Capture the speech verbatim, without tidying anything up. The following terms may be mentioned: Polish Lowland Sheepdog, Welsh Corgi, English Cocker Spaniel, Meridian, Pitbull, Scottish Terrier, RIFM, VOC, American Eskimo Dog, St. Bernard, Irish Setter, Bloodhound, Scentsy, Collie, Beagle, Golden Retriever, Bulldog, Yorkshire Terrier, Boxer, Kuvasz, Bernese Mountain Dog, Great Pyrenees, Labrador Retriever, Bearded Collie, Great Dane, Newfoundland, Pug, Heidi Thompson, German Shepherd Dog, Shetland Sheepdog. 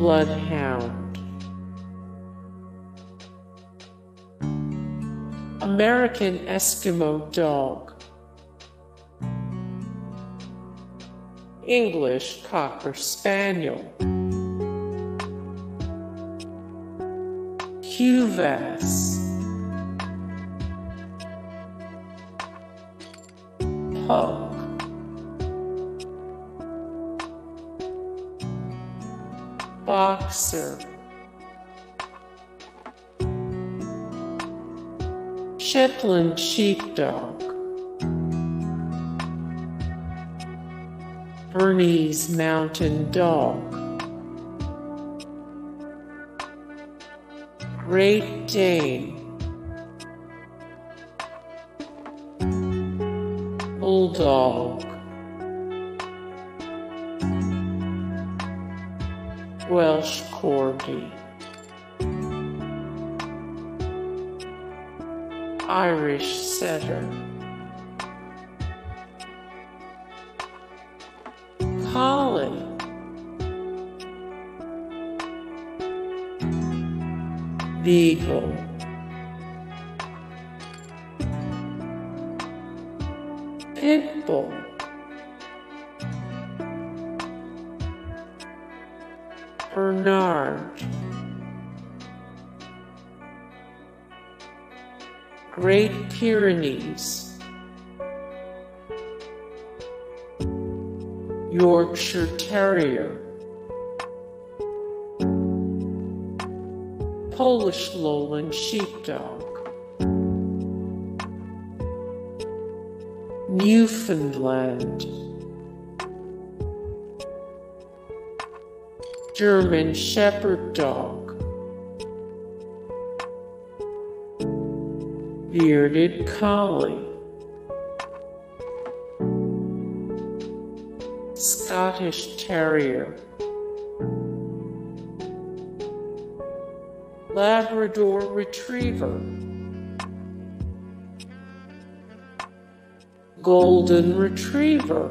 Bloodhound. American Eskimo Dog. English Cocker Spaniel. Kuvasz. Pug. Boxer. Shetland Sheepdog. Bernese Mountain Dog. Great Dane. Bulldog. Welsh Corgi. Irish Setter. Collie. Beagle. Pitbull. Bernard. Great Pyrenees. Yorkshire Terrier. Polish Lowland Sheepdog. Newfoundland. German Shepherd Dog. Bearded Collie. Scottish Terrier. Labrador Retriever. Golden Retriever.